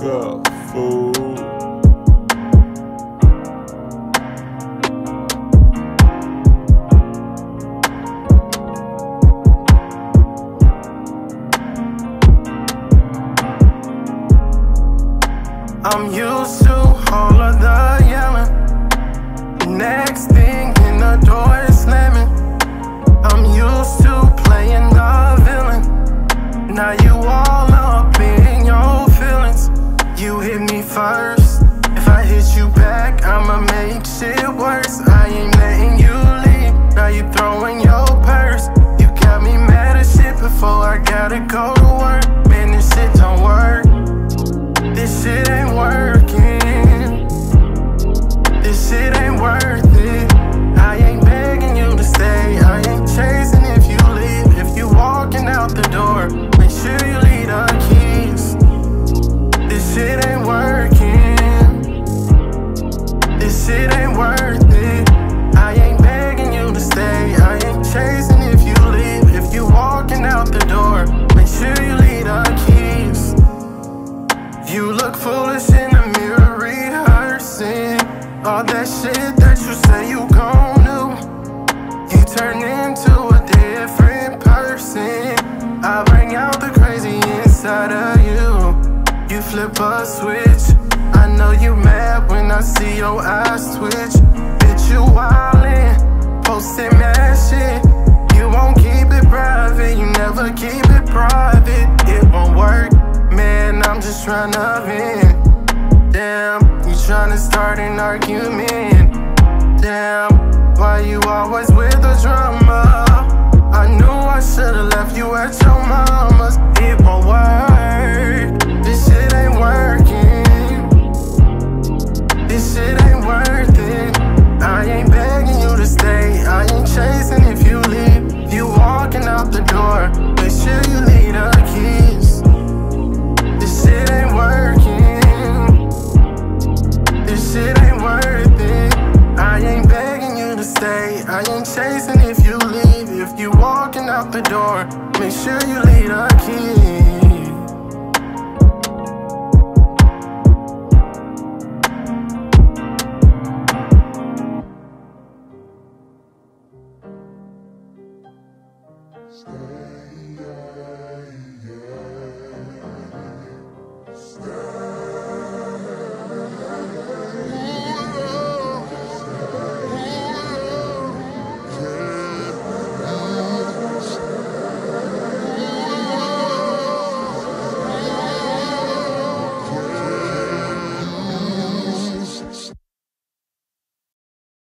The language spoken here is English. fuck up, fool. I'm used to all of the yelling. Next thing in the door is slamming. I'm used to playing the villain. Now you all up in your feelings. You hit me first. If I hit you back, I'ma make shit worse. I ain't letting you leave. Now you throwing your purse. You got me mad as shit before I gotta go to work. Man, this shit don't work. This shit ain't working. This shit ain't worth it. I ain't begging you to stay. I ain't chasing if you leave. If you walking out the door, make sure you leave the keys. This shit ain't working. This shit ain't worth it. I ain't begging you to stay. I ain't chasing if you leave. If you walking out the door, make sure you leave the keys. You look foolish in the mirror rehearsing all that shit that you say you gon' do. You turn into a different person. I bring out the crazy inside of you. You flip a switch. I know you mad when I see your eyes twitch. Bitch, you wildin', posting mad shit. You won't keep it private, you never keep it private. It won't work. Man, I'm just tryna vent. Damn, you tryna start an argument. Damn, why you always with the drama? I knew I should've left you at your mama's. It won't work. This shit ain't